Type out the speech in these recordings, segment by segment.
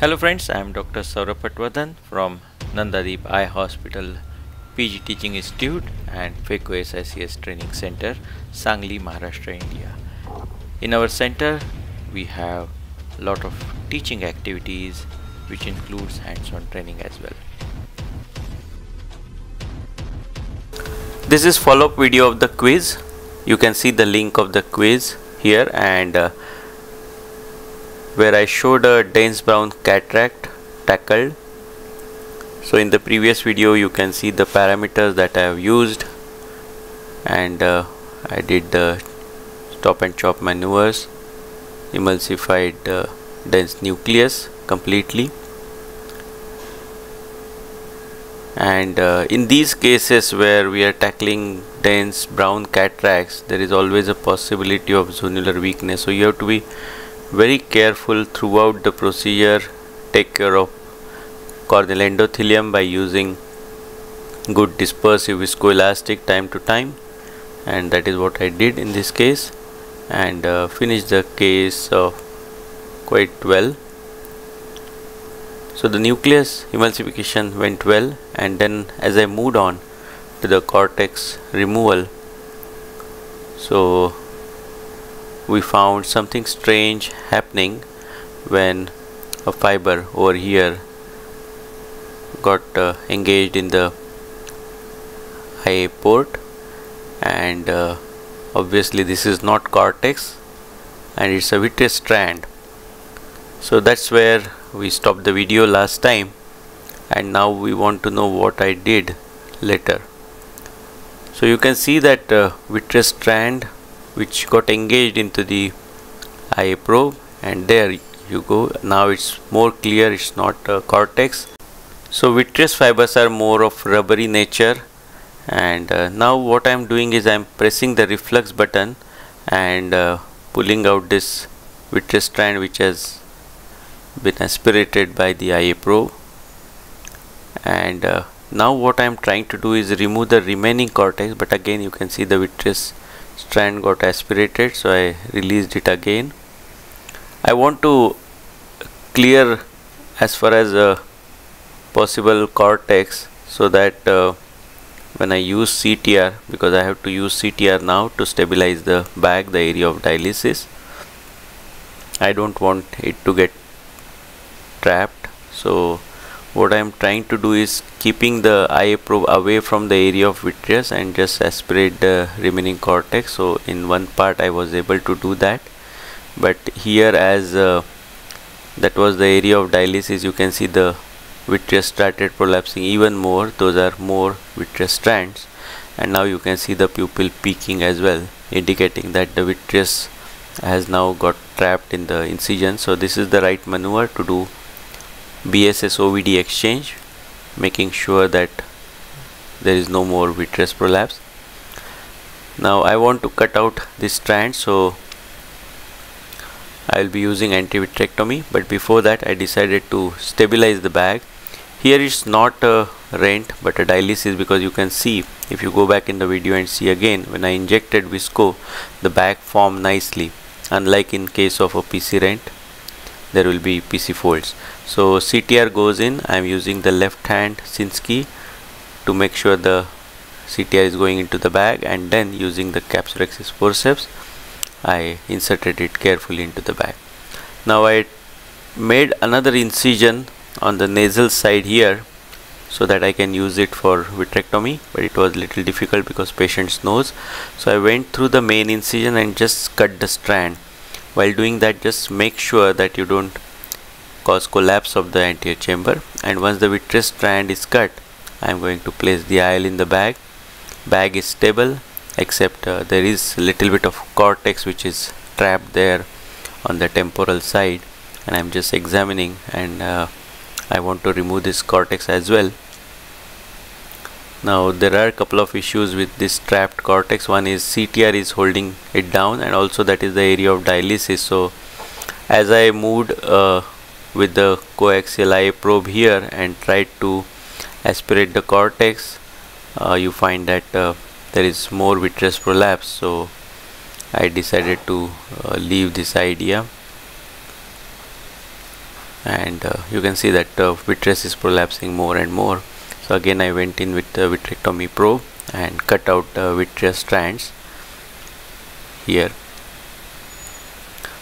Hello friends, I am Dr. Saurabh Patwardhan from Nandadeep Eye Hospital PG Teaching Institute and FECO SICS Training Center, Sangli, Maharashtra, India. In our center, we have a lot of teaching activities which includes hands-on training as well. This is follow-up video of the quiz. You can see the link of the quiz here and where I showed a dense brown cataract tackled. So in the previous video you can see the parameters that I have used, and I did the stop and chop maneuvers, emulsified dense nucleus completely, and in these cases where we are tackling dense brown cataracts, there is always a possibility of zonular weakness, so you have to be very careful throughout the procedure. Take care of corneal endothelium by using good dispersive viscoelastic time to time, and that is what I did in this case, and finished the case quite well. So the nucleus emulsification went well, and then as I moved on to the cortex removal, so we found something strange happening when a fiber over here got engaged in the IA port, and obviously this is not cortex and it's a vitreous strand. So that's where we stopped the video last time, and now we want to know what I did later. So you can see that vitreous strand which got engaged into the IA probe, and there you go. Now it's more clear, it's not cortex. So vitreous fibers are more of rubbery nature, and now what I'm doing is I'm pressing the reflux button and pulling out this vitreous strand which has been aspirated by the IA probe, and now what I'm trying to do is remove the remaining cortex, but again you can see the vitreous strand got aspirated, so I released it again. I want to clear as far as a possible cortex, so that when I use CTR, because I have to use CTR now to stabilize the bag, the area of dialysis, I don't want it to get trapped. So what I am trying to do is keeping the IA probe away from the area of vitreous and just aspirate the remaining cortex. So in one part I was able to do that, but here as that was the area of dialysis, you can see the vitreous started prolapsing even more. Those are more vitreous strands, and now you can see the pupil peaking as well, indicating that the vitreous has now got trapped in the incision. So this is the right maneuver to do BSS OVD exchange, making sure that there is no more vitreous prolapse. Now I want to cut out this strand, so I will be using anti-vitrectomy, but before that I decided to stabilize the bag. Here it's not a rent but a dialysis, because you can see, if you go back in the video and see again, when I injected visco, the bag formed nicely, unlike in case of a PC rent, there will be PC folds. So CTR goes in. I am using the left hand Sinski to make sure the CTR is going into the bag, and then using the capsulexis forceps I inserted it carefully into the bag. Now I made another incision on the nasal side here so that I can use it for vitrectomy, but it was little difficult because patient's nose. So I went through the main incision and just cut the strand. While doing that, just make sure that you don't cause collapse of the anterior chamber, and once the vitreous strand is cut, I am going to place the IL in the bag. Bag is stable, except there is little bit of cortex which is trapped there on the temporal side, and I am just examining, and I want to remove this cortex as well. Now there are a couple of issues with this trapped cortex. One is CTR is holding it down, and also that is the area of dialysis. So as I moved with the coaxial IA probe here and tried to aspirate the cortex, you find that there is more vitreous prolapse. So I decided to leave this idea. and you can see that vitreous is prolapsing more and more. So again I went in with the vitrectomy probe and cut out vitreous strands here.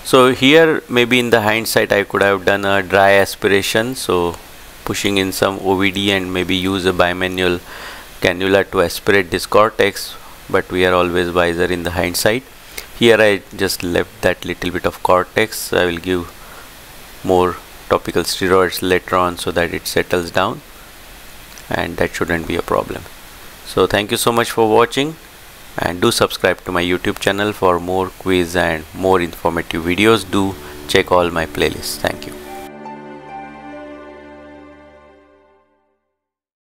So here maybe in the hindsight I could have done a dry aspiration, so pushing in some OVD and maybe use a bimanual cannula to aspirate this cortex, but we are always wiser in the hindsight. Here I just left that little bit of cortex. I will give more topical steroids later on so that it settles down, and that shouldn't be a problem. So thank you so much for watching, and do subscribe to my YouTube channel for more quiz and more informative videos. Do check all my playlists. Thank you.